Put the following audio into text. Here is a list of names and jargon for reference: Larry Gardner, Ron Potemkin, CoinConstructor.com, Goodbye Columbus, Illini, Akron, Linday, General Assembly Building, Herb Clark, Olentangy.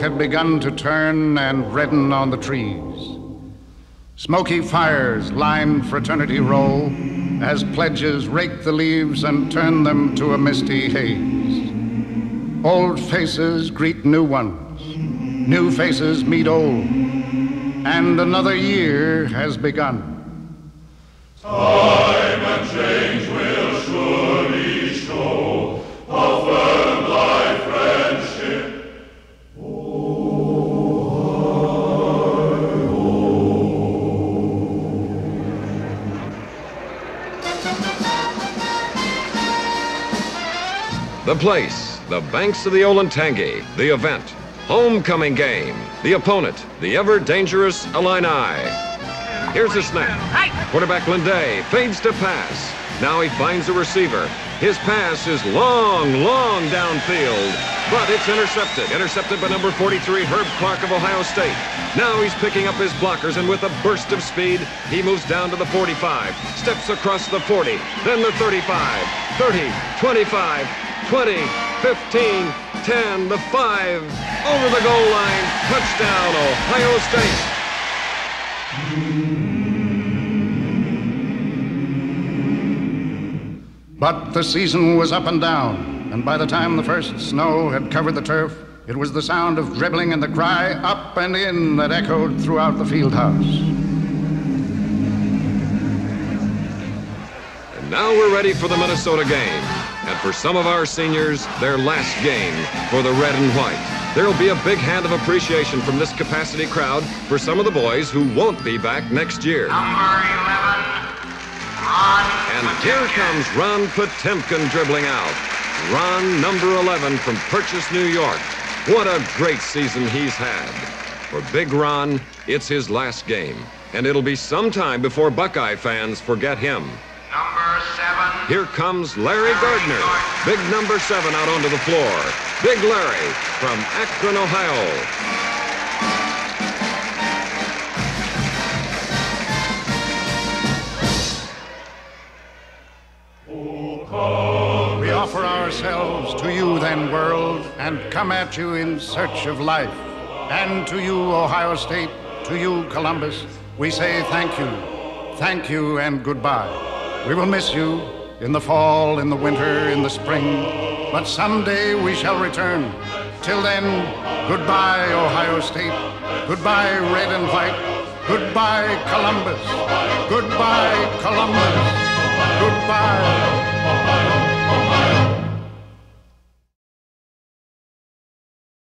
Had begun to turn and redden on the trees. Smoky fires line Fraternity Row as pledges rake the leaves and turn them to a misty haze. Old faces greet new ones. New faces meet old. And another year has begun. Time and change will surely show a firm life friendship. The place, the banks of the Olentangy, the event, homecoming game, the opponent, the ever-dangerous Illini. Here's a snap. Quarterback Linday fades to pass. Now he finds a receiver. His pass is long downfield, but it's intercepted. Intercepted by number 43, Herb Clark of Ohio State. Now he's picking up his blockers, and with a burst of speed, he moves down to the 45, steps across the 40, then the 35, 30, 25, 20, 15, 10, the 5, over the goal line, touchdown, Ohio State. But the season was up and down, and by the time the first snow had covered the turf, it was the sound of dribbling and the cry up and in that echoed throughout the field house. Now we're ready for the Minnesota game. And for some of our seniors, their last game for the red and white. There'll be a big hand of appreciation from this capacity crowd for some of the boys who won't be back next year. Number 11, Ron Potemkin. And here comes Ron Potemkin dribbling out. Ron, number 11 from Purchase, New York. What a great season he's had. For Big Ron, it's his last game. And it'll be some time before Buckeye fans forget him. Number 7. Here comes Larry Gardner, big number 7 out onto the floor. Big Larry from Akron, Ohio. We offer ourselves to you then, world, and come at you in search of life. And to you, Ohio State, to you, Columbus, we say thank you and goodbye. We will miss you in the fall, in the winter, in the spring, but someday we shall return. Till then, goodbye, Ohio State. Goodbye, red and white. Goodbye, Columbus. Goodbye, Columbus. Goodbye.